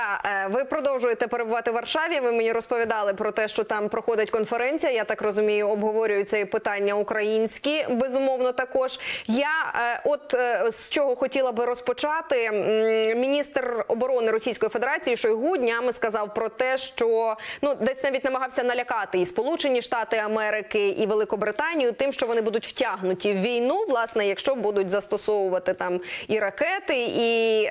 Та, ви продовжуєте перебувати в Варшаві, ви мені розповідали про те, що там проходить конференція, я так розумію, обговорюються і питання українські, безумовно, також. Я от з чого хотіла би розпочати, міністр оборони Російської Федерації Шойгу днями сказав про те, що, ну, десь навіть намагався налякати і Сполучені Штати Америки, і Великобританію тим, що вони будуть втягнуті в війну, власне, якщо будуть застосовувати там і ракети, і,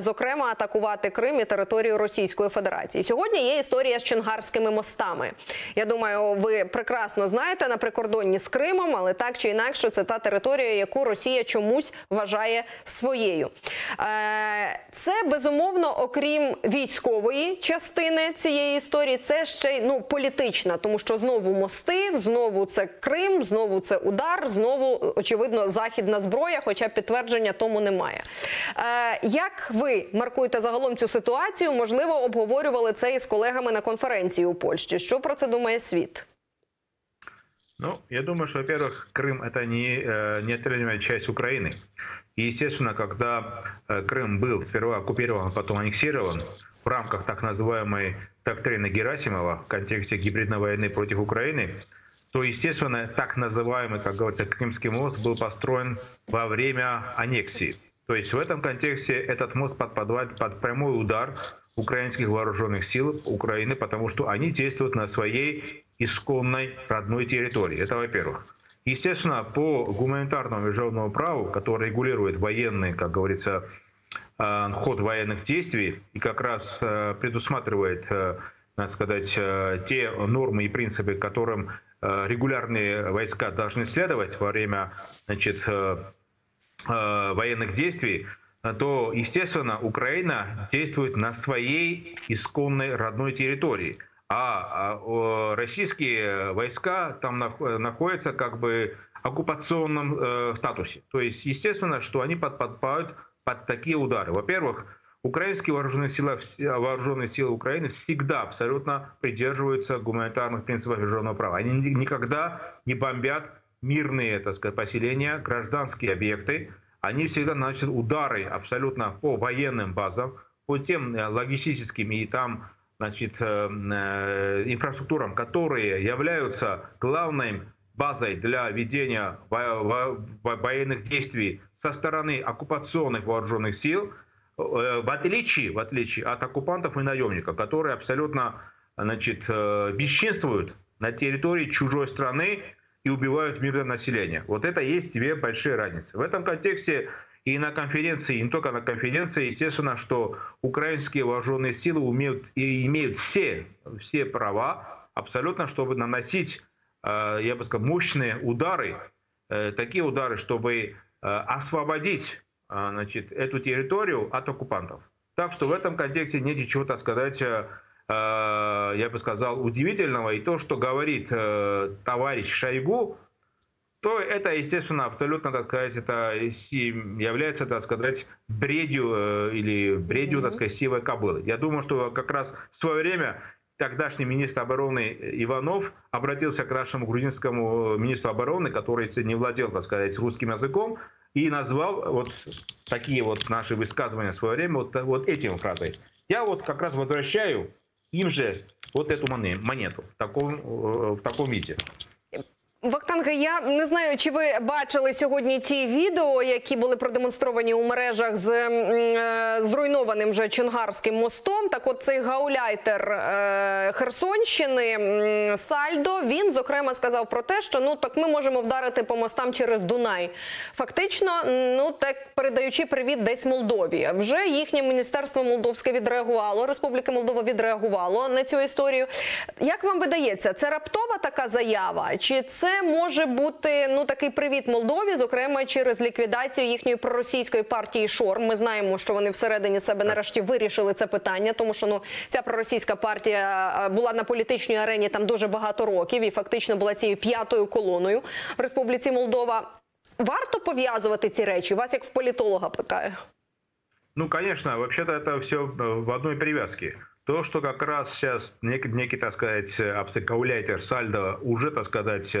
зокрема, атакувати Крим і територію Російської Федерації. Сьогодні є історія з Чонгарськими мостами. Я думаю, ви прекрасно знаєте, на прикордонні з Кримом, але так чи інакше це та територія, яку Росія чомусь вважає своєю. Це, безумовно, окрім військової частини цієї історії, це ще й, ну, політична, тому що знову мости, знову це Крим, знову це удар, знову, очевидно, західна зброя, хоча підтвердження тому немає. Як ви маркуєте загалом цю ситуацію? Можливо, обговорювали це із колегами на конференції у Польщі. Що про це думає світ? Ну, я думаю, что, во-первых, Крым – это неотъемлемая часть Украины. И, естественно, когда Крым был сперва оккупирован, потом аннексирован, в рамках так называемой доктрины Герасимова в контексте гибридной войны против Украины, то, естественно, так называемый, как говорится, Крымский мост был построен во время аннексии. То есть в этом контексте этот мост подпадает под прямой удар украинских вооруженных сил Украины, потому что они действуют на своей исконной родной территории. Это во-первых. Естественно, по гуманитарному международному праву, которое регулирует военный, как говорится, ход военных действий и как раз предусматривает, надо сказать, те нормы и принципы, которым регулярные войска должны следовать во время, значит, военных действий, то, естественно, Украина действует на своей исконной родной территории. А российские войска там находятся как бы в оккупационном статусе. То есть, естественно, что они подпадают под такие удары. Во-первых, украинские вооруженные силы Украины всегда абсолютно придерживаются гуманитарных принципов международного права. Они никогда не бомбят мирные, так сказать, поселения, гражданские объекты. Они всегда наносят удары абсолютно по военным базам, по тем логистическим и там, значит, инфраструктурам, которые являются главной базой для ведения военных действий со стороны оккупационных вооруженных сил, в отличие от оккупантов и наемников, которые абсолютно, значит, бесчинствуют на территории чужой страны и убивают мирное население. Вот это есть две большие разницы. В этом контексте и на конференции, и не только на конференции, естественно, что украинские вооруженные силы имеют все права абсолютно, чтобы наносить, я бы сказал, мощные удары, такие удары, чтобы освободить, значит, эту территорию от оккупантов. Так что в этом контексте нет ничего, так сказать, я бы сказал, удивительного. И то, что говорит товарищ Шойгу, то это, естественно, абсолютно, так сказать, это является, так сказать, бредью, так сказать, сивой кобылы. Я думаю, что как раз в свое время тогдашний министр обороны Иванов обратился к нашему грузинскому министру обороны, который не владел, так сказать, русским языком, и назвал вот такие вот наши высказывания в свое время вот этим фразой. Я вот как раз возвращаю им же вот эту монету в таком виде. Вахтанге, я не знаю, чи ви бачили сьогодні ті відео, які були продемонстровані у мережах з зруйнованим вже Чонгарським мостом. Так от цей гауляйтер Херсонщини Сальдо, він, зокрема, сказав про те, що, ну, так ми можемо вдарити по мостам через Дунай. Фактично, ну, так передаючи привіт десь Молдові. Вже їхнє міністерство молдовське відреагувало, Республіка Молдова відреагувало на цю історію. Як вам видається, це раптова така заява, чи це може бути, ну, такий привіт Молдові, зокрема через ліквідацію їхньої проросійської партії ШОР? Ми знаємо, що вони всередині себе нарешті вирішили це питання, тому що, ну, ця проросійська партія була на політичній арені там дуже багато років і фактично була цією п'ятою колоною в Республіці Молдова. Варто пов'язувати ці речі? Вас як в політолога питаю. Ну, конечно, вообще-то это все в одной привязке. То, что как раз сейчас некий, так сказать, обсекауляйтер Сальдо уже, так сказать,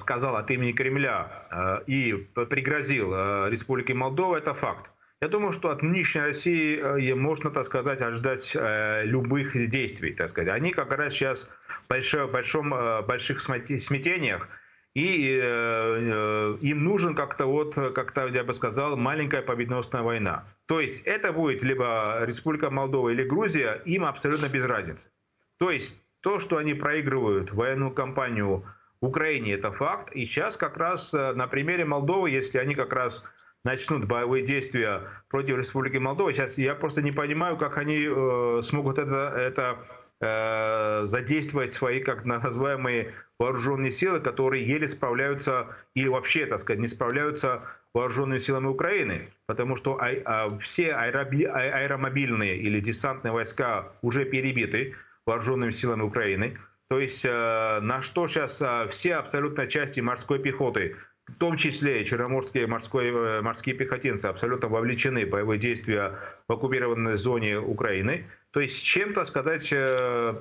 сказал от имени Кремля и пригрозил Республике Молдова, это факт. Я думаю, что от нынешней России можно, так сказать, ожидать любых действий, так сказать. Они как раз сейчас в больших смятениях, и им нужен как-то, я бы сказал, маленькая победоносная война. То есть это будет либо Республика Молдова или Грузия, им абсолютно без разницы. То есть то, что они проигрывают военную кампанию в Украине, это факт. И сейчас как раз на примере Молдовы, если они как раз начнут боевые действия против Республики Молдова, сейчас я просто не понимаю, как они смогут задействовать свои, как называемые, вооруженные силы, которые еле справляются или вообще, так сказать, не справляются вооруженными силами Украины, потому что все аэромобильные или десантные войска уже перебиты вооруженными силами Украины. То есть на что сейчас все абсолютно части морской пехоты, в том числе черноморские морские пехотинцы, абсолютно вовлечены в боевые действия в оккупированной зоне Украины. То есть чем-то, сказать,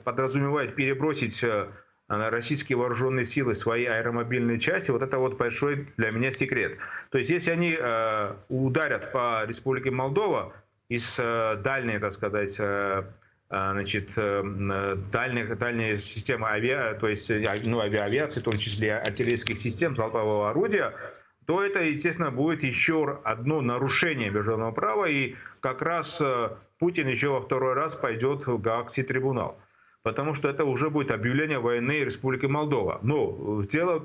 подразумевает перебросить на российские вооруженные силы свои аэромобильные части, вот это вот большой для меня секрет. То есть если они ударят по Республике Молдова из дальней, так сказать, дальней системы авиации, в том числе артиллерийских систем, залпового орудия, то это, естественно, будет еще одно нарушение международного права, и как раз Путин еще во второй раз пойдет в Гаагский трибунал. Потому что это уже будет объявление войны Республики Молдова. Но дело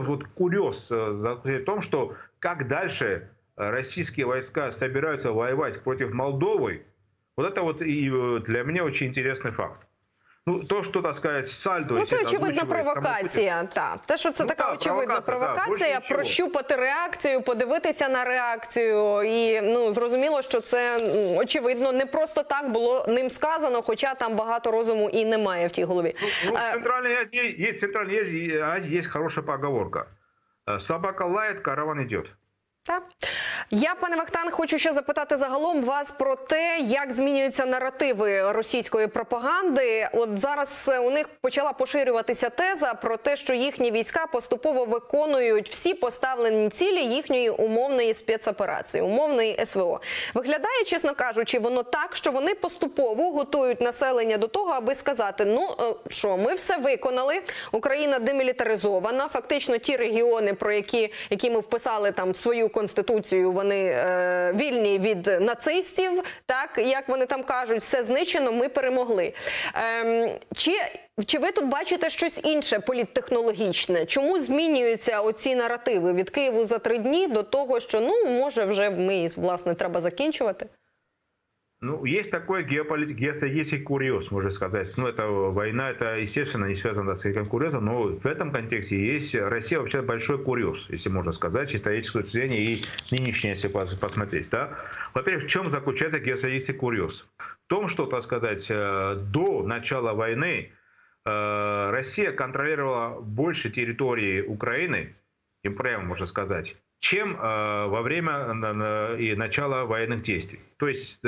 вот курьез в том, что как дальше российские войска собираются воевать против Молдовы, вот это вот и для меня очень интересный факт. Ну, то, что, так сказать, Сальдо... Ну, це очевидна провокація, так. Те, що це така очевидна провокація, прощупати реакцію, подивитися на реакцію. І, ну, зрозуміло, що це, очевидно, не просто так було ним сказано, хоча там багато розуму і немає в тій голові. Ну, в Центральній Азії є хороша поговорка. Собака лає, караван йде. Так. Я, пане Вахтанг, хочу ще запитати загалом вас про те, як змінюються наративи російської пропаганди. От зараз у них почала поширюватися теза про те, що їхні війська поступово виконують всі поставлені цілі їхньої умовної спецоперації, умовної СВО. Виглядає, чесно кажучи, воно так, що вони поступово готують населення до того, аби сказати, ну, що, ми все виконали, Україна демілітаризована, фактично ті регіони, про які ми вписали там свою Конституцію, вони вільні від нацистів, так, як вони там кажуть, все знищено, ми перемогли. Чи ви тут бачите щось інше політтехнологічне? Чому змінюються оці наративи від Києву за 3 дні до того, що, ну, може, вже ми, власне, треба закінчувати? Ну, есть такой геополитический курьез, можно сказать. Ну, это война, это, естественно, не связано с этим курьезом, но в этом контексте есть Россия вообще большой курьез, если можно сказать, с исторической точки зрения и нынешней, если посмотреть. Да? Во-первых, в чем заключается геополитический курьез? В том, что, так сказать, до начала войны Россия контролировала больше территории Украины, им прямо можно сказать, чем во время и начала военных действий. То есть,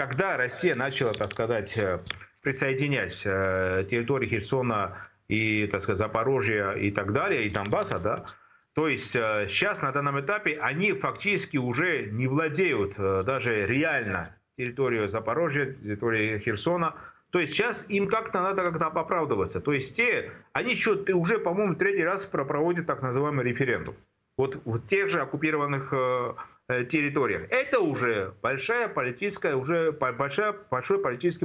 когда Россия начала, так сказать, присоединять территории Херсона и, так сказать, Запорожья и так далее, и Донбасса, да, то есть сейчас на данном этапе они фактически уже не владеют даже реально территорией Запорожья, территорией Херсона. То есть сейчас им как-то надо оправдываться. То есть они уже, по-моему, 3-й раз проводят так называемый референдум. Вот в тех же оккупированных территориях. Это уже большой политический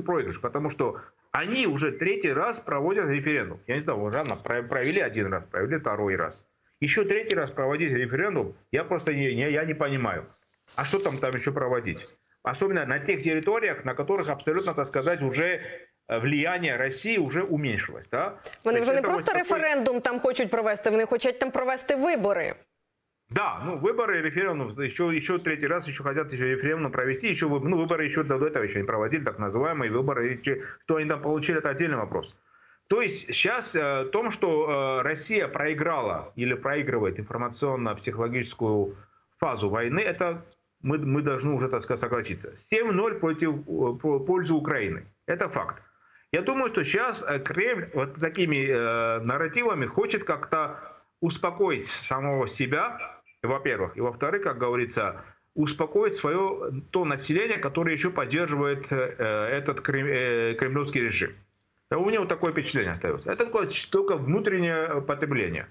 проигрыш, потому что они уже 3-й раз проводят референдум. Я не знаю, вот рано провели 1 раз, провели 2-й раз. Еще 3-й раз проводить референдум, я просто не понимаю. А что там еще проводить? Особенно на тех территориях, на которых абсолютно, так сказать, уже... влияние Росії вже уменшилось. Вони вже не просто референдум там хочуть провести, вони хочуть там провести вибори. Да, ну выборы, референдум, еще 3-й раз еще хотят референдум провести, еще, ну, выборы еще до этого еще не проводили, так называемые выборы, что они там получили, это отдельный вопрос. То есть сейчас в том, что Россия проиграла или проигрывает информационно-психологическую фазу войны, это мы должны уже, так сказать, согласиться. 7-0 против пользы Украины, это факт. Я думаю, что сейчас Кремль вот такими нарративами хочет как-то успокоить самого себя, во-первых. И во-вторых, как говорится, успокоить свое то население, которое еще поддерживает этот кремлевский режим. У меня вот такое впечатление остается. Это только внутреннее потребление.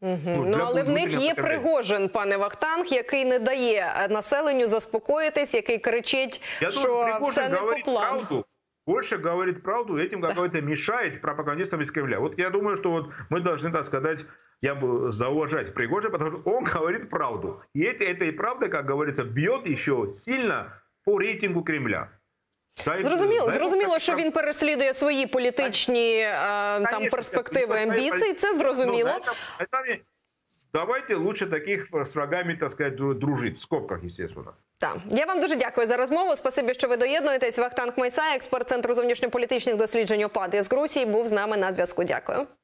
Угу. Ну, але в них є Пригожин, пане Вахтанг, який не дає населенню заспокоїтись, який кричить, що все не по плану. Больше говорит правду, этим какой-то мешает пропагандистам из Кремля. Вот я думаю, что вот мы должны, так сказать, я бы зауважать Пригожина, потому что он говорит правду. И этой правдой, как говорится, бьет еще сильно по рейтингу Кремля. Зрозуміло, що він переслідує свої політичні там перспективи, амбіції, це зрозуміло. Давайте лучше таких с врагами, так сказать, дружить, в скобках, естественно. Так. Я вам дуже дякую за розмову. Спасибі, що ви доєднуєтесь. Вахтанг Маісая, експерт Центру зовнішньополітичних досліджень ОПАД з Грузії, був з нами на зв'язку. Дякую.